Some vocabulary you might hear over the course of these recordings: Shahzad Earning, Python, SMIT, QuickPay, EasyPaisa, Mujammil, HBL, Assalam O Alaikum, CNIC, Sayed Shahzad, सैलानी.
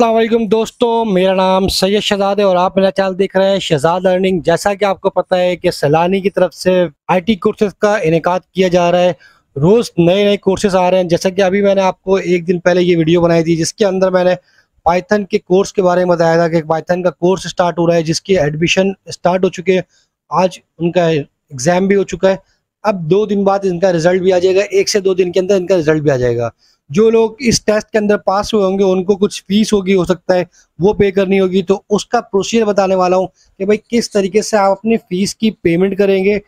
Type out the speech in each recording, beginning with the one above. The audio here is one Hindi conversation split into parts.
अस्सलाम वालेकुम दोस्तों, मेरा नाम सैयद शहजाद है और आप मेरा चैनल देख रहे हैं शहजाद अर्निंग। जैसा कि आपको पता है कि सैलानी की तरफ से आईटी कोर्सेज का इनेकाद किया जा रहा है, रोज़ नए नए कोर्सेज आ रहे हैं। जैसा कि अभी मैंने आपको एक दिन पहले ये वीडियो बनाई थी जिसके अंदर मैंने पाइथन के कोर्स के बारे में बताया था कि पाइथन का कोर्स स्टार्ट हो रहा है जिसकी एडमिशन स्टार्ट हो चुके हैं, आज उनका एग्ज़ाम भी हो चुका है। अब 2 दिन बाद इनका रिजल्ट भी आ जाएगा, 1 से 2 दिन के अंदर इनका रिजल्ट भी आ जाएगा। जो लोग इस टेस्ट के अंदर पास हुए होंगे उनको कुछ फीस होगी, हो सकता है वो पे करनी होगी, तो उसका प्रोसीजर बताने वाला हूँ कि भाई किस तरीके से आप अपनी फ़ीस की पेमेंट करेंगे।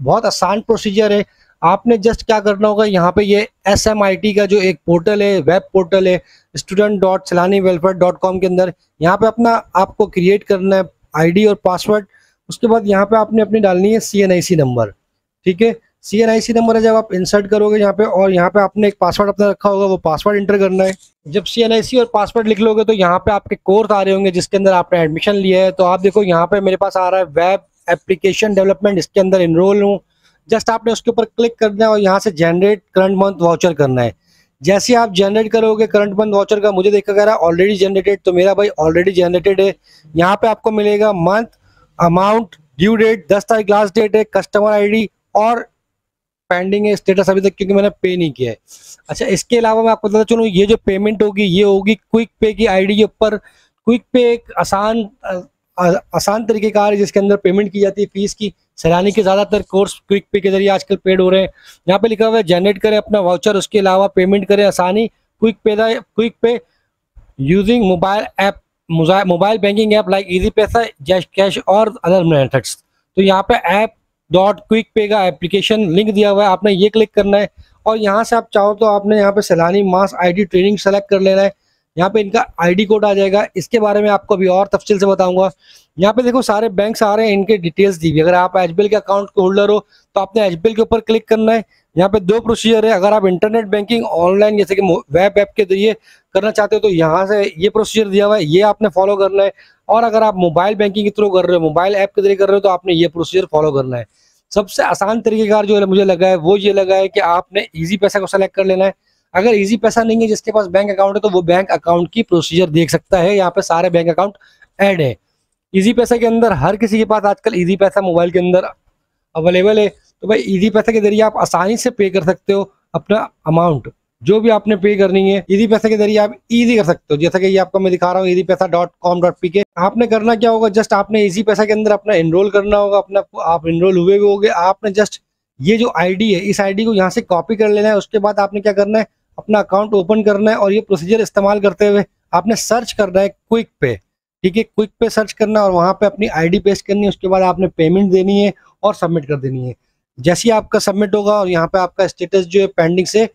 बहुत आसान प्रोसीजर है, आपने जस्ट क्या करना होगा, यहाँ पे ये SMIT का जो एक पोर्टल है, वेब पोर्टल है student.saylaniwelfare.com के अंदर, यहाँ पर अपना आपको क्रिएट करना है ID और पासवर्ड। उसके बाद यहाँ पर आपने अपनी डालनी है CNIC नंबर, ठीक है। CNIC नंबर है जब आप इंसर्ट करोगे यहाँ पे, और यहाँ पे आपने एक पासवर्ड अपना रखा होगा, वो पासवर्ड इंटर करना है। जब CNIC और पासवर्ड लिख लोगे तो यहाँ पे आपके कोर्स आ रहे होंगे जिसके अंदर आपने एडमिशन लिया है। तो आप देखो यहाँ पे मेरे पास आ रहा है वेब एप्लीकेशन डेवलपमेंट, इसके अंदर इनरोल हूँ। जस्ट आपने उसके ऊपर क्लिक करना है और यहाँ से जनरेट करंट मंथ वाउचर करना है। जैसे आप जनरेट करोगे करंट मंथ वाउचर का, मुझे देखा रहा है ऑलरेडी जनरेटेड, तो मेरा भाई ऑलरेडी जनरेटेड है। यहाँ पे आपको मिलेगा मंथ, अमाउंट, ड्यू डेट 10 तारीख लास्ट डेट है, कस्टमर ID और पेंडिंग है स्टेटस अभी तक क्योंकि मैंने पे नहीं किया है। अच्छा, इसके अलावा मैं आपको बताता चलूँ ये जो पेमेंट होगी ये होगी क्विक पे की ID के ऊपर। क्विक पे एक आसान तरीके का है जिसके अंदर पेमेंट की जाती है फीस की। सैलानी के ज़्यादातर कोर्स क्विक पे के जरिए आजकल पेड हो रहे हैं। यहाँ पे लिखा हुआ है जनरेट करें अपना वाउचर, उसके अलावा पेमेंट करें आसानी quick pay using mobile app, mobile banking app like EasyPaisa, Jaish cash और अदर मेथड्स। तो यहाँ पे app.QuickPay का एप्लीकेशन लिंक दिया हुआ है, आपने ये क्लिक करना है और यहाँ से आप चाहो तो आपने यहाँ पे सैलानी मास ID ट्रेनिंग सेलेक्ट कर लेना है। यहाँ पे इनका ID कोड आ जाएगा, इसके बारे में आपको अभी और तफसील से बताऊंगा। यहाँ पे देखो सारे बैंक्स आ रहे हैं, इनके डिटेल्स दी हुई। अगर आप HBL के अकाउंट के होल्डर हो तो आपने HBL के ऊपर क्लिक करना है। यहाँ पे 2 प्रोसीजर है, अगर आप इंटरनेट बैंकिंग ऑनलाइन जैसे कि वेब ऐप के जरिए करना चाहते हो तो यहाँ से ये प्रोसीजर दिया हुआ है, ये आपने फॉलो करना है। और अगर आप मोबाइल बैंकिंग के थ्रू कर रहे हो, मोबाइल ऐप के जरिए कर रहे हो, तो आपने ये प्रोसीजर फॉलो करना है। सबसे आसान तरीकेकार जो मुझे लगा है वो ये लगा है कि आपने EasyPaisa को सेलेक्ट कर लेना है। अगर EasyPaisa नहीं है, जिसके पास बैंक अकाउंट है तो वो बैंक अकाउंट की प्रोसीजर देख सकता है। यहाँ पे सारे बैंक अकाउंट ऐड है EasyPaisa के अंदर, हर किसी के पास आजकल EasyPaisa मोबाइल के अंदर अवेलेबल है। तो भाई EasyPaisa के जरिए आप आसानी से पे कर सकते हो अपना अमाउंट, जो भी आपने पे करनी है EasyPaisa के जरिए आप इजी कर सकते हो। जैसा कि ये आपको मैं दिखा रहा हूँ easypaisa.com.pk। आपने करना क्या होगा, जस्ट आपने EasyPaisa के अंदर अपना इनरोल करना होगा, अपना आप इनरोल हुए भी होंगे। आपने जस्ट ये जो ID है इस ID को यहाँ से कॉपी कर लेना है। उसके बाद आपने क्या करना है, अपना अकाउंट ओपन करना है और ये प्रोसीजर इस्तेमाल करते हुए आपने सर्च करना है क्विक पे, ठीक है। क्विक पे सर्च करना और वहाँ पे अपनी ID पेस्ट करनी है। उसके बाद आपने पेमेंट देनी है और सबमिट कर देनी है। जैसे ही आपका सबमिट होगा और यहाँ पे आपका स्टेटस जो है पेंडिंग से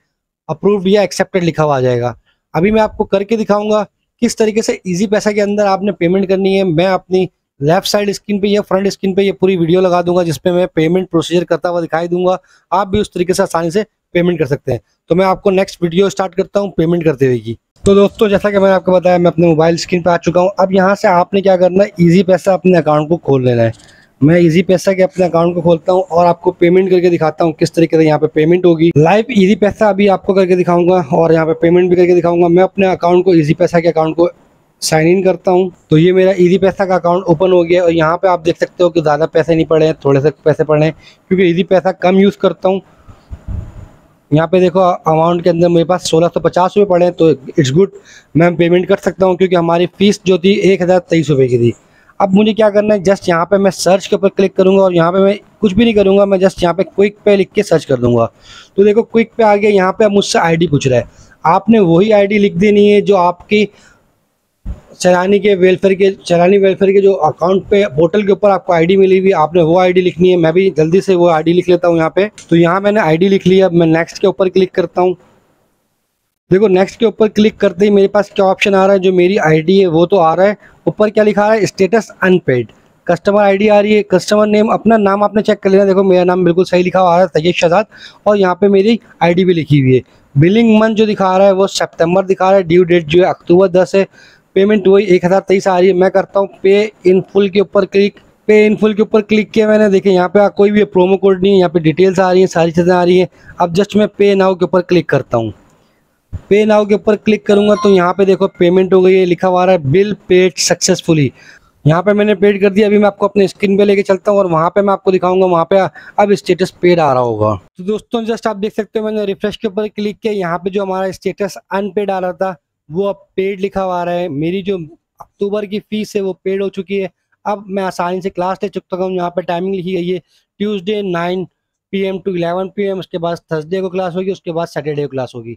अप्रूव्ड या एक्सेप्टेड लिखा हुआ आ जाएगा। अभी मैं आपको करके दिखाऊंगा किस तरीके से EasyPaisa के अंदर आपने पेमेंट करनी है। मैं अपनी लेफ्ट साइड स्क्रीन पे या फ्रंट स्क्रीन पे ये पूरी वीडियो लगा दूंगा जिसपे मैं पेमेंट प्रोसीजर करता हुआ दिखाई दूंगा। आप भी उस तरीके से आसानी से पेमेंट कर सकते हैं। तो मैं आपको नेक्स्ट वीडियो स्टार्ट करता हूँ पेमेंट करते हुए की। तो दोस्तों, जैसा कि मैंने आपको बताया मैं अपने मोबाइल स्क्रीन पे आ चुका हूँ। अब यहाँ से आपने क्या करना है, EasyPaisa अपने अकाउंट को खोल लेना है। मैं EasyPaisa के अपने अकाउंट को खोलता हूँ और आपको पेमेंट करके दिखाता हूँ किस तरीके से यहाँ पे पेमेंट होगी। लाइव EasyPaisa अभी आपको करके दिखाऊंगा और यहाँ पे पेमेंट भी करके दिखाऊंगा। मैं अपने अकाउंट को EasyPaisa के अकाउंट को साइन इन करता हूँ। तो ये मेरा EasyPaisa का अकाउंट ओपन हो गया और यहाँ पे आप देख सकते हो कि ज़्यादा पैसे नहीं पड़े हैं, थोड़े से पैसे पड़े हैं क्योंकि EasyPaisa कम यूज़ करता हूँ। यहाँ पे देखो अमाउंट के अंदर मेरे पास 1650 रुपये पड़े हैं, तो इट्स गुड, मैं पेमेंट कर सकता हूँ क्योंकि हमारी फ़ीस जो थी 1023 रुपये की थी। अब मुझे क्या करना है, जस्ट यहाँ पे मैं सर्च के ऊपर क्लिक करूँगा और यहाँ पे मैं कुछ भी नहीं करूँगा, मैं जस्ट यहाँ पे क्विक पे लिख के सर्च कर दूँगा। तो देखो क्विक पे आ गया। यहाँ पे मुझसे ID पूछ रहा है, आपने वही ID लिख देनी है जो आपकी सैलानी वेलफेयर के जो अकाउंट पे पोर्टल के ऊपर आपको ID मिली हुई, आपने वो ID लिखनी है। मैं भी जल्दी से वो ID लिख लेता हूँ यहाँ पे। तो यहाँ मैंने ID लिख लिया, मैं नेक्स्ट के ऊपर क्लिक करता हूँ। देखो नेक्स्ट के ऊपर क्लिक करते ही मेरे पास क्या ऑप्शन आ रहा है, जो मेरी ID है वो तो आ रहा है, ऊपर क्या लिखा रहा है स्टेटस अनपेड, कस्टमर ID आ रही है, कस्टमर नेम, अपना नाम आपने चेक कर लेना। देखो मेरा नाम बिल्कुल सही लिखा हुआ आ रहा है सैयद शहजाद, और यहाँ पे मेरी ID भी लिखी हुई है। बिलिंग मंथ जो दिखा रहा है वो सितंबर दिखा रहा है, ड्यू डेट जो है अक्टूबर 10 है, पेमेंट वही 1023 आ रही है। मैं करता हूँ पे इन फुल के ऊपर क्लिक। पे इन फुल के ऊपर क्लिक किया मैंने, देखे यहाँ पे कोई भी प्रोमो कोड नहीं है, यहाँ पे डिटेल्स आ रही है, सारी चीज़ें आ रही है। अब जस्ट मैं पे नाउ के ऊपर क्लिक करता हूँ। पे नाउ के ऊपर क्लिक करूंगा तो यहाँ पे देखो पेमेंट हो गई है, लिखा हुआ रहा है बिल पेड सक्सेसफुली। यहाँ पे मैंने पेड कर दिया। अभी मैं आपको अपने स्क्रीन पे लेके चलता हूँ और वहाँ पे मैं आपको दिखाऊंगा वहाँ पे अब स्टेटस पेड आ रहा होगा। तो दोस्तों जस्ट आप देख सकते हो मैंने रिफ्रेश के ऊपर क्लिक किया, यहाँ पे जो हमारा स्टेटस अनपेड आ रहा था वो अब पेड लिखा हुआ रहा है। मेरी जो अक्टूबर की फीस है वो पेड हो चुकी है। अब मैं आसानी से क्लास ले चुका हूँ। यहाँ पे टाइमिंग लिखी गई है ट्यूसडे 9 PM टू 11 PM, उसके बाद थर्सडे को क्लास होगी, उसके बाद सैटरडे को क्लास होगी।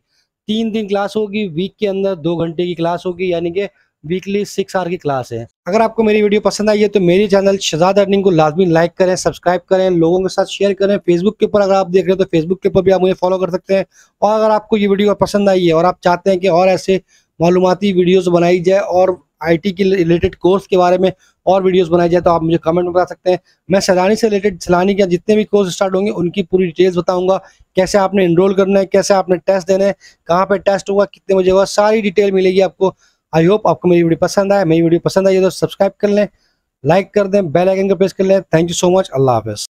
3 दिन क्लास होगी, वीक के अंदर 2 घंटे की क्लास होगी, यानी कि वीकली 6 आवर की क्लास है। अगर आपको मेरी वीडियो पसंद आई है तो मेरे चैनल शहजाद अर्निंग को लाजमी लाइक करें, सब्सक्राइब करें, लोगों के साथ शेयर करें। फेसबुक के ऊपर अगर आप देख रहे हो तो फेसबुक के ऊपर भी आप मुझे फॉलो कर सकते हैं। और अगर आपको ये वीडियो पसंद आई है और आप चाहते हैं कि और ऐसे मालूमाती वीडियोज़ बनाई जाए और IT के रिलेटेड कोर्स के बारे में और वीडियोस बनाए जाए तो आप मुझे कमेंट में बता सकते हैं। मैं सैलानी से रिलेटेड, सैलानी के जितने भी कोर्स स्टार्ट होंगे उनकी पूरी डिटेल्स बताऊंगा, कैसे आपने एनरोल करना है, कैसे आपने टेस्ट देना है, कहाँ पे टेस्ट होगा, कितने बजे होगा, सारी डिटेल मिलेगी आपको। आई होप आपको मेरी वीडियो पसंद आए। मेरी वीडियो पसंद आई है तो सब्सक्राइब कर लें, लाइक कर दें, बेल आइकन को प्रेस कर लें। Thank you so much. अल्लाह हाफिज़।